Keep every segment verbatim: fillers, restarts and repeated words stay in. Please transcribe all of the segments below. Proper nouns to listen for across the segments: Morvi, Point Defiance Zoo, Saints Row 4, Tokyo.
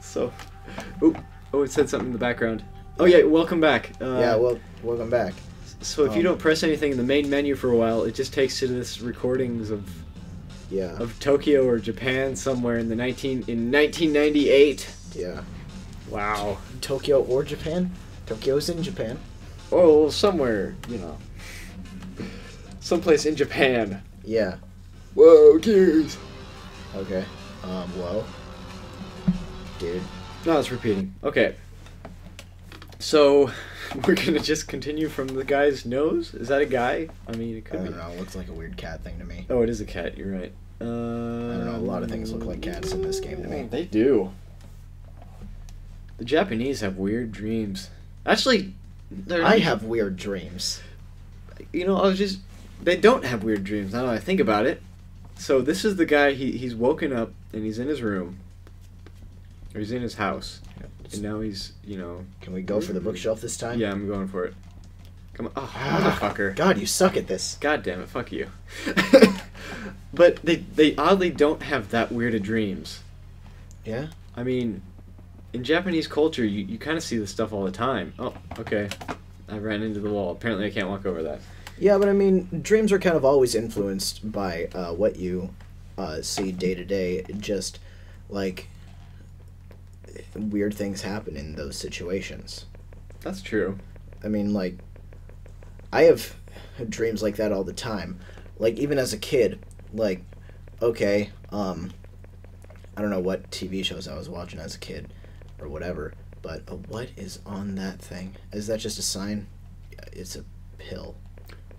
So, oh, oh, it said something in the background. Oh yeah, welcome back. Uh, yeah, well, welcome back. So if um, you don't press anything in the main menu for a while, it just takes you to this recordings of, yeah, of Tokyo or Japan somewhere in the nineteen in nineteen ninety-eight. Yeah. Wow. Tokyo or Japan? Tokyo's in Japan. Oh, somewhere, you know, someplace in Japan. Yeah. Whoa, gears. Okay. Um. Whoa. Dude. No, it's repeating. Okay. So, we're gonna just continue from the guy's nose? Is that a guy? I mean, it could be. I don't know, it looks like a weird cat thing to me. Oh, it is a cat, you're right. Uh, I don't know, a lot of things look like cats in this game to me. They do. The Japanese have weird dreams. Actually, they're... I have weird dreams. You know, I was just... They don't have weird dreams, now that I think about it. So, this is the guy, he he's woken up, and he's in his room. Or he's in his house. And now he's, you know... Can we go for the bookshelf this time? Yeah, I'm going for it. Come on. Oh, ah, motherfucker. God, you suck at this. God damn it, fuck you. But they, they oddly don't have that weird of dreams. Yeah? I mean, in Japanese culture, you, you kind of see this stuff all the time. Oh, okay. I ran into the wall. Apparently I can't walk over that. Yeah, but I mean, dreams are kind of always influenced by uh, what you uh, see day to day. Just, like... weird things happen in those situations. That's true. I mean, like, I have dreams like that all the time. Like, even as a kid, like, okay, um, I don't know what T V shows I was watching as a kid or whatever, but uh, what is on that thing? Is that just a sign? It's a pill.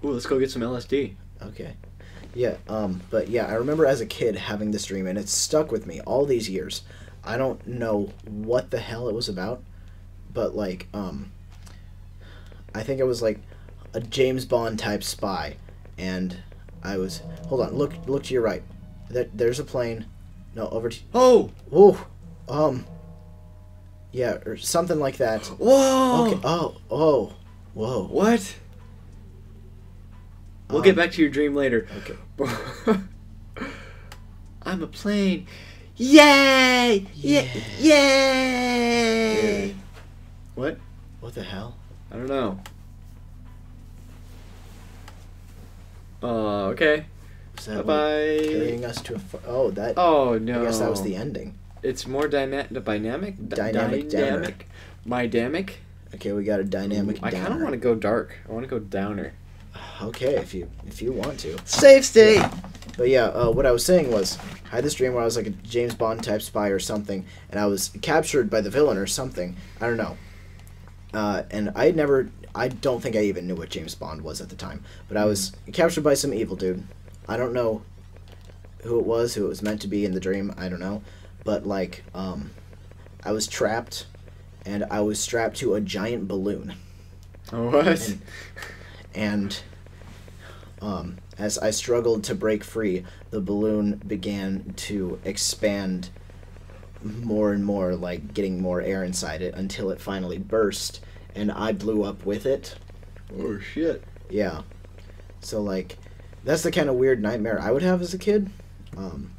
Ooh, let's go get some L S D. Okay. Yeah, um, but yeah, I remember as a kid having this dream, and it's stuck with me all these years. I don't know what the hell it was about, but, like, um, I think it was, like, a James Bond-type spy, and I was, hold on, look, look to your right. There, there's a plane, no, over to, oh, oh, um, yeah, or something like that. Whoa! Okay. Oh, oh, whoa. What? We'll um, get back to your dream later. Okay. I'm a plane. Yay! Yeah. Yay! Dude. What? What the hell? I don't know. Oh, uh, okay. Was that bye bye. Carrying us to a. Oh, that. Oh no! I guess that was the ending. It's more dyna dynamic. D dynamic. Dynamic. My dynamic. Okay, we got a dynamic. Ooh, I kind of want to go dark. I want to go downer. Okay, if you if you want to. Safe state. Yeah. But yeah, uh, what I was saying was, I had this dream where I was like a James Bond type spy or something, and I was captured by the villain or something. I don't know. Uh, and I never, I don't think I even knew what James Bond was at the time. But I was captured by some evil dude. I don't know who it was, who it was meant to be in the dream. I don't know. But like, um, I was trapped, and I was strapped to a giant balloon. What? And, and um, as I struggled to break free, the balloon began to expand more and more, like getting more air inside it, until it finally burst, and I blew up with it. Oh, shit. Yeah. So, like, that's the kind of weird nightmare I would have as a kid. Um,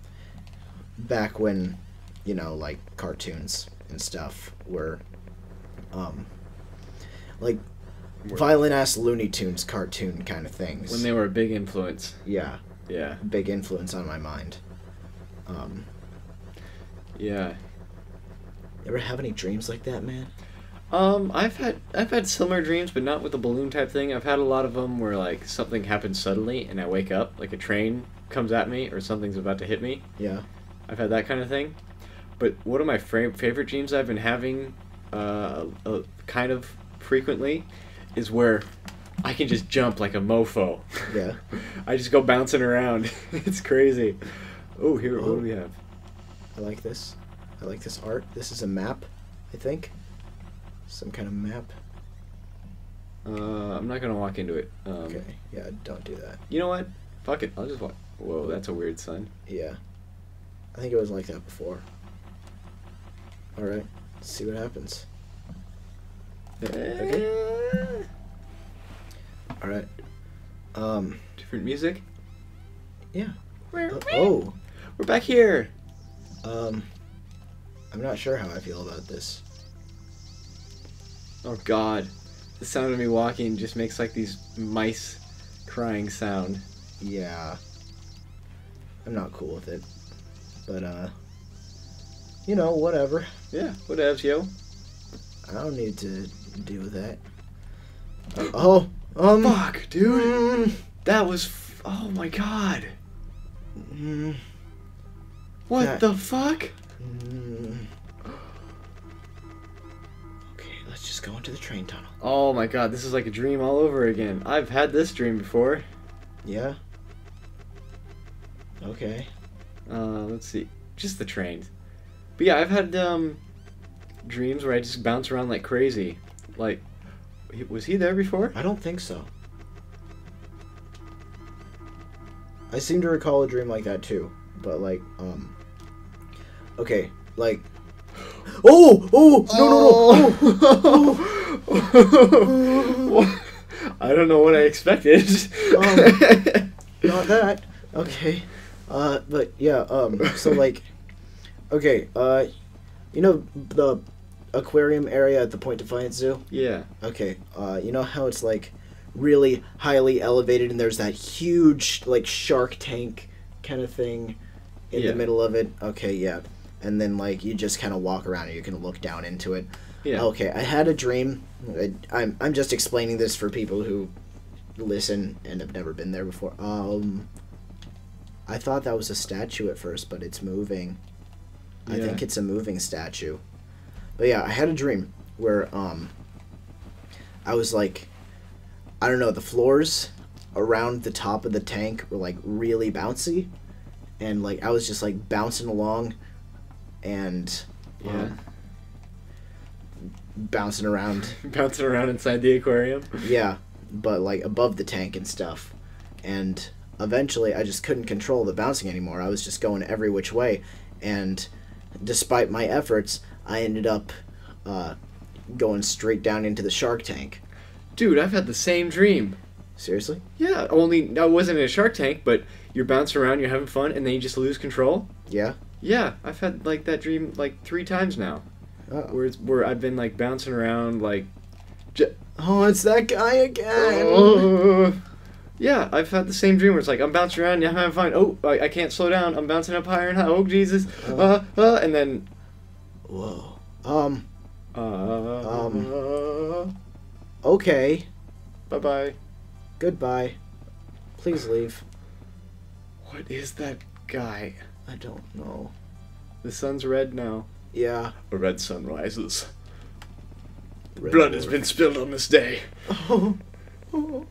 back when, you know, like, cartoons and stuff were, um, like... violent-ass Looney Tunes cartoon kind of things. When they were a big influence. Yeah. Yeah. Big influence on my mind. Um, yeah. You ever have any dreams like that, man? Um, I've had I've had similar dreams, but not with the balloon type thing. I've had a lot of them where, like, something happens suddenly and I wake up, like a train comes at me or something's about to hit me. Yeah. I've had that kind of thing. But one of my favorite dreams I've been having uh, uh, kind of frequently... is where I can just jump like a mofo. Yeah. I just go bouncing around. It's crazy. Oh, here, oh. What do we have? I like this. I like this art. This is a map, I think. Some kind of map. Uh, I'm not going to walk into it. Um, okay. Yeah, don't do that. You know what? Fuck it. I'll just walk. Whoa, that's a weird sign. Yeah. I think it was like that before. All right. Let's see what happens. Okay. Alright. Um, Different music? Yeah. Uh, oh. We're back here. Um, I'm not sure how I feel about this. Oh god. The sound of me walking just makes like these mice crying sound. Yeah. I'm not cool with it. But, uh... you know, whatever. Yeah, whatevs, yo. I don't need to deal with that. Uh, oh! Um, Fuck, dude! Mm, that was... F oh my god! Mm, what that, the fuck? Mm, okay, let's just go into the train tunnel. Oh my god, this is like a dream all over again. I've had this dream before. Yeah? Okay. Uh, let's see. Just the trains. But yeah, I've had, um... dreams where I just bounce around like crazy. Like... Was he there before? I don't think so. I seem to recall a dream like that too, but like, um, okay, like, oh, oh, no, oh. no, no, oh. I don't know what I expected. um, not that. Okay, uh, but yeah, um, so like, okay, uh, you know the aquarium area at the Point Defiance Zoo? Yeah. Okay. Uh, you know how it's like really highly elevated and there's that huge like shark tank kind of thing in yeah. the middle of it? Okay, yeah. And then like you just kind of walk around and you can look down into it. Yeah. Okay, I had a dream. I, I'm, I'm just explaining this for people who listen and have never been there before. Um, I thought that was a statue at first, but it's moving. Yeah. I think it's a moving statue. But yeah, I had a dream where um, I was like, I don't know, the floors around the top of the tank were like really bouncy, and like I was just like bouncing along, and yeah, um, bouncing around, bouncing around inside the aquarium. Yeah, but like above the tank and stuff, and eventually I just couldn't control the bouncing anymore. I was just going every which way, and despite my efforts, I ended up uh, going straight down into the shark tank. Dude, I've had the same dream. Seriously? Yeah, only no, it wasn't in a shark tank, but you're bouncing around, you're having fun, and then you just lose control. Yeah? Yeah, I've had like that dream like three times now. Uh -oh. Where, it's, where I've been like bouncing around like... J oh, it's that guy again! Oh. Yeah, I've had the same dream where it's like, I'm bouncing around, yeah, I'm having fun. Oh, I, I can't slow down, I'm bouncing up higher and higher. Oh, Jesus. Oh. Uh, uh, and then... Whoa. Um. Uh, um. Okay. Bye bye. Goodbye. Please leave. What is that guy? I don't know. The sun's red now. Yeah. A red sun rises. Red Blood has been spilled on this day. Oh. Oh.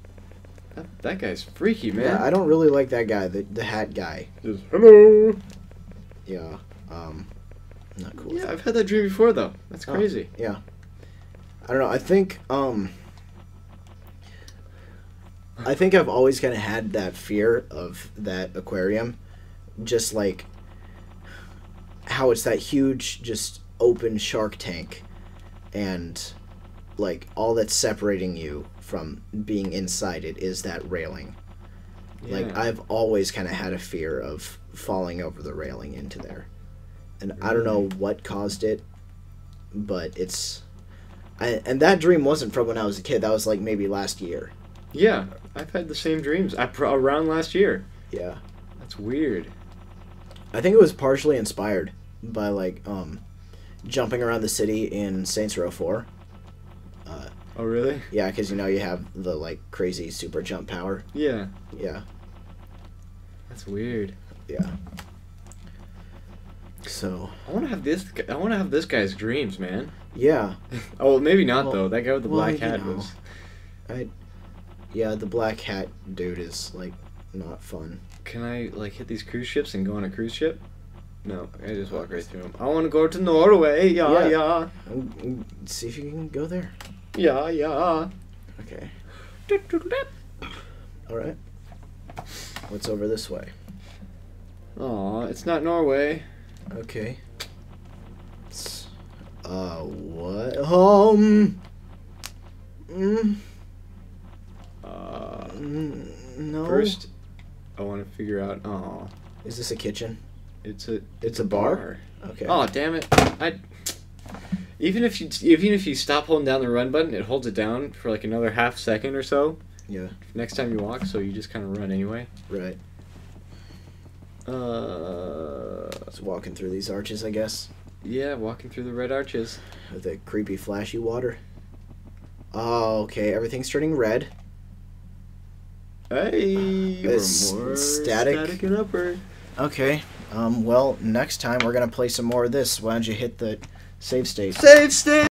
That, that guy's freaky, man. Yeah, I don't really like that guy, the, the hat guy. Just, hello. Yeah. Um. Not cool. Yeah, I've had that dream before though. That's crazy. Oh, yeah. I don't know. I think um I think I've always kind of had that fear of that aquarium, just like how it's that huge just open shark tank and like all that's separating you from being inside it is that railing. Yeah. Like I've always kind of had a fear of falling over the railing into there. And I don't know what caused it, but it's... I, and that dream wasn't from when I was a kid. That was, like, maybe last year. Yeah, I've had the same dreams I, around last year. Yeah. That's weird. I think it was partially inspired by, like, um, jumping around the city in Saints Row four. Uh, oh, really? Yeah, because, you know, you have the, like, crazy super jump power. Yeah. Yeah. That's weird. Yeah. So I want to have this. I want to have this guy's dreams, man. Yeah. Oh, maybe not well, though. That guy with the well, black hat know. was. I. Yeah, the black hat dude is like not fun. Can I like hit these cruise ships and go on a cruise ship? No, I just walk right through them. I want to go to Norway. Yeah, yeah. yeah. See if you can go there. Yeah, yeah. Okay. All right. What's over this way? Aw, it's not Norway. Okay. Uh, what? Um. Mm. Uh. Mm, no. First, I want to figure out. Oh. Is this a kitchen? It's a it's, it's a, a bar? bar. Okay. Oh damn it! I even if you even if you stop holding down the run button, it holds it down for like another half second or so. Yeah. Next time you walk, so you just kind of run anyway. Right. Uh. So walking through these arches, I guess. Yeah, walking through the red arches. With the creepy, flashy water. Oh, okay. Everything's turning red. Hey, we're more static. static and upward. Okay. Um. Well, next time we're gonna play some more of this. Why don't you hit the save state? Save state.